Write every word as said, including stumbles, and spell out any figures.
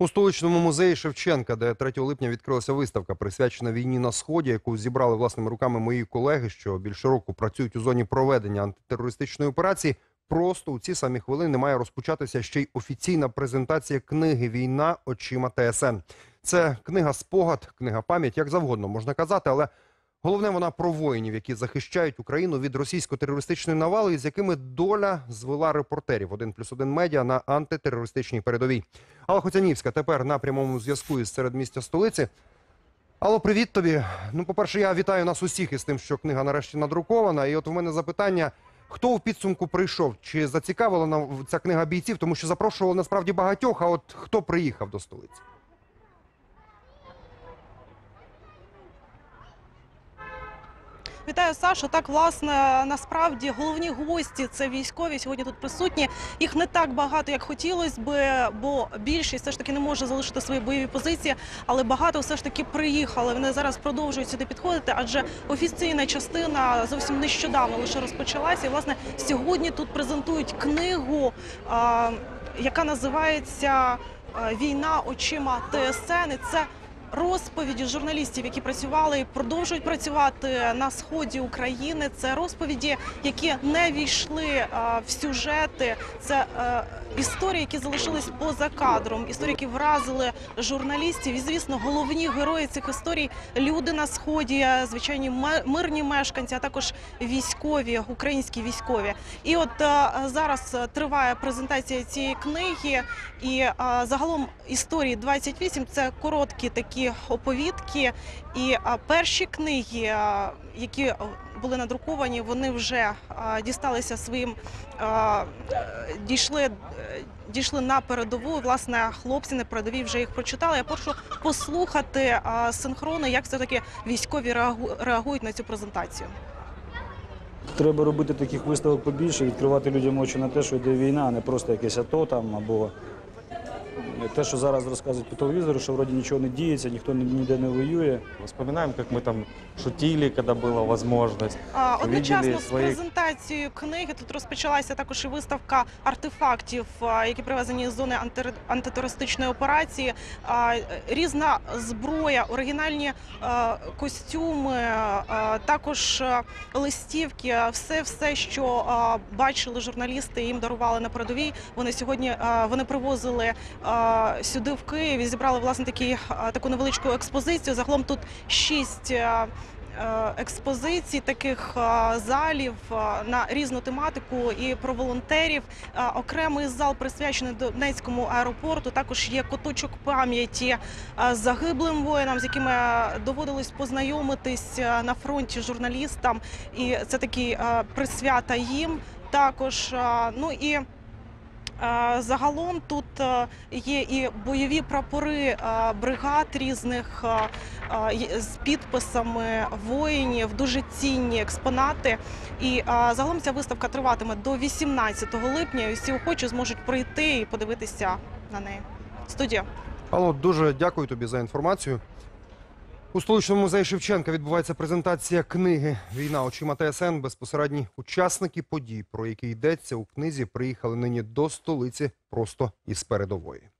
У столичному музеї Шевченка, де третього липня відкрилася виставка, присвячена війні на Сході, яку зібрали власними руками мої колеги, що більше року працюють у зоні проведення антитерористичної операції, просто у ці самі хвилини має розпочатися ще й офіційна презентація книги «Війна очима Т С Н». Це книга-спогад, книга-пам'ять, як завгодно можна казати, але головне вона про воїнів, які захищають Україну від російсько-терористичної навали, з якими доля звела репортерів один плюс один медіа на антитерористичній передовій. Алла Хоцянівська тепер на прямому зв'язку із середмістя столиці. Алло, привіт тобі. Ну, по-перше, я вітаю нас усіх із тим, що книга нарешті надрукована. І от у мене запитання, хто у підсумку прийшов? Чи зацікавила ця книга бійців? Тому що запрошували насправді багатьох, а от хто приїхав до столиці? Вітаю, Саша. Так, власне, насправді головні гості – це військові, сьогодні тут присутні. Їх не так багато, як хотілося б, бо більшість все ж таки не може залишити свої бойові позиції, але багато все ж таки приїхали. Вони зараз продовжують сюди підходити, адже офіційна частина зовсім нещодавно лише розпочалася. І, власне, сьогодні тут презентують книгу, яка називається «Війна очима Т С Н». І це розповіді журналістів, які працювали і продовжують працювати на сході України. Це розповіді, які не війшли а, в сюжети. Це а, історії, які залишились поза кадром. Історії, які вразили журналістів. І, звісно, головні герої цих історій – люди на сході, звичайні мирні мешканці, а також військові, українські військові. І от а, зараз триває презентація цієї книги. І а, загалом історії двадцять вісім – це короткі такі оповідки, і а, перші книги, а, які були надруковані, вони вже а, дісталися своїм, а, дійшли, дійшли на передову, власне, хлопці на передовій вже їх прочитали. Я прошу послухати а, синхрони, як все-таки військові реагу, реагують на цю презентацію. Треба робити таких виставок побільше, відкривати людям очі на те, що йде війна, а не просто якесь АТО там або... Те, что зараз рассказывают по телевизору, что вроде ничего не деется, никто нигде не воюет. Вспоминаем, как мы там шутили, когда была возможность. А, одночасно свої... з презентацією книги тут розпочалася також і виставка артефактів, які привезені з зони анти... антитерористичної операції. А, різна зброя, оригінальні а, костюми, а, також листівки. Все, все, що а, бачили журналісти, їм дарували на передовій. Вони сьогодні а, вони привозили а, сюди, в Києві, зібрали, власне, такі, таку невеличку експозицію. Загалом тут шість експозицій, таких залів на різну тематику і про волонтерів. Окремий зал присвячений Донецькому аеропорту. Також є куточок пам'яті загиблим воїнам, з якими доводилось познайомитись на фронті журналістам. І це такі присвята їм також. Ну і загалом тут є і бойові прапори бригад різних з підписами воїнів, дуже цінні експонати. І загалом ця виставка триватиме до вісімнадцятого липня. І всі охочі зможуть прийти і подивитися на неї. Студія. Алло, дуже дякую тобі за інформацію. У столичному музеї Шевченка відбувається презентація книги «Війна очима Т С Н». Безпосередні учасники подій, про які йдеться у книзі, приїхали нині до столиці просто із передової.